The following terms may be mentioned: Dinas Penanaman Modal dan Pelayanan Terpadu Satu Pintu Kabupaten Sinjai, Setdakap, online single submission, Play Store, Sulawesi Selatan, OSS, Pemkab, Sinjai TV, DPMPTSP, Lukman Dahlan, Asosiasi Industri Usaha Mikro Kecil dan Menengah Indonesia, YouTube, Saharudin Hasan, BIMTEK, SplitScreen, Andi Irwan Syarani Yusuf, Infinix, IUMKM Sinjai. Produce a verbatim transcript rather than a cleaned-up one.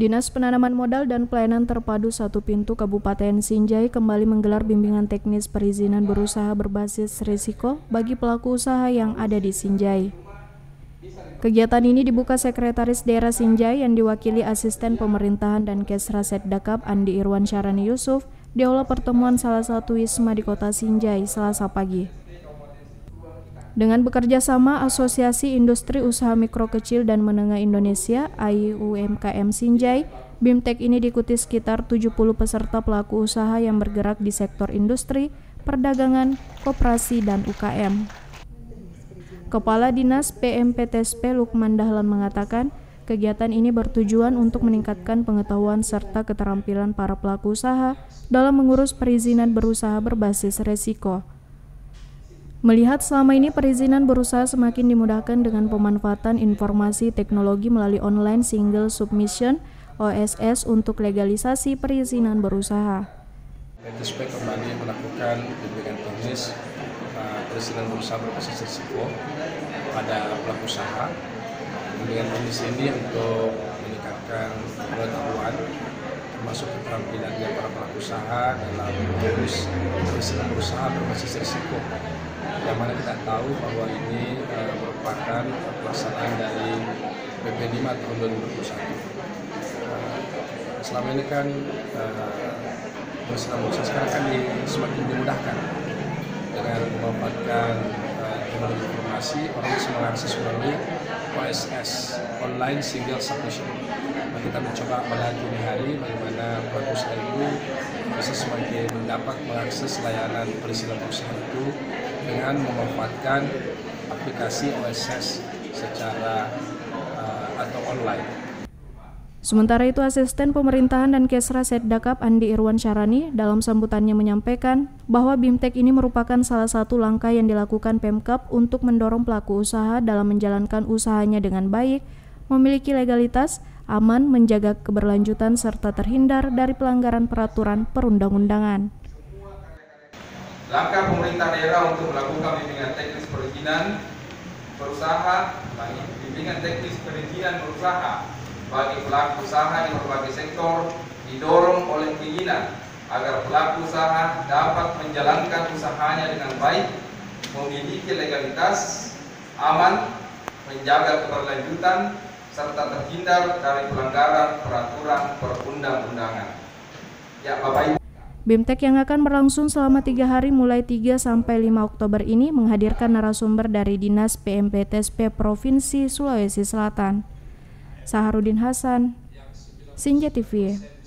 Dinas Penanaman Modal dan Pelayanan Terpadu Satu Pintu Kabupaten Sinjai kembali menggelar bimbingan teknis perizinan berusaha berbasis risiko bagi pelaku usaha yang ada di Sinjai. Kegiatan ini dibuka Sekretaris Daerah Sinjai yang diwakili Asisten Pemerintahan dan Kesra Setdakap Andi Irwan Syarani Yusuf di aula pertemuan salah satu wisma di kota Sinjai Selasa pagi. Dengan bekerja sama Asosiasi Industri Usaha Mikro Kecil dan Menengah Indonesia I U M K M Sinjai, BIMTEK ini diikuti sekitar tujuh puluh peserta pelaku usaha yang bergerak di sektor industri, perdagangan, koperasi, dan U K M. Kepala Dinas P M P T S P Lukman Dahlan mengatakan, kegiatan ini bertujuan untuk meningkatkan pengetahuan serta keterampilan para pelaku usaha dalam mengurus perizinan berusaha berbasis resiko. Melihat selama ini perizinan berusaha semakin dimudahkan dengan pemanfaatan informasi teknologi melalui online single submission O S S untuk legalisasi perizinan berusaha. P T S P kembali melakukan bimbingan teknis uh, perizinan berusaha berbasis risiko pada pelaku usaha. Bimbingan teknis ini untuk meningkatkan pengetahuan termasuk keterampilannya para pelaku usaha dalam mengurus perizinan berusaha berbasis risiko. Yang mana kita tahu bahwa ini uh, merupakan pelaksanaan dari P P lima tahun dua ribu dua puluh satu. Uh, selama ini kan perizinan uh, berusaha sekarang kan di, semakin dimudahkan dengan memanfaatkan uh, teknologi informasi, orang bisa mengakses melalui O S S online single submission. Nah, kita mencoba pada dini hari bagaimana pelaku usaha itu bisa semakin mendapat mengakses layanan perizinan berusaha itu dengan memanfaatkan aplikasi O S S secara uh, atau online. Sementara itu, Asisten Pemerintahan dan Kesra Setdakap Andi Irwan Syarani dalam sambutannya menyampaikan bahwa BIMTEK ini merupakan salah satu langkah yang dilakukan Pemkab untuk mendorong pelaku usaha dalam menjalankan usahanya dengan baik, memiliki legalitas, aman, menjaga keberlanjutan, serta terhindar dari pelanggaran peraturan perundang-undangan. Langkah pemerintah daerah untuk melakukan bimbingan teknis perizinan berusaha, bimbingan teknis perizinan berusaha bagi pelaku usaha di berbagai sektor didorong oleh keinginan agar pelaku usaha dapat menjalankan usahanya dengan baik, memiliki legalitas, aman, menjaga keberlanjutan, serta terhindar dari pelanggaran peraturan perundang-undangan. Ya, Bapak Ibu. BIMTEK yang akan berlangsung selama tiga hari mulai tiga sampai lima Oktober ini menghadirkan narasumber dari Dinas P M P T S P Provinsi Sulawesi Selatan. Saharudin Hasan, Sinjai T V.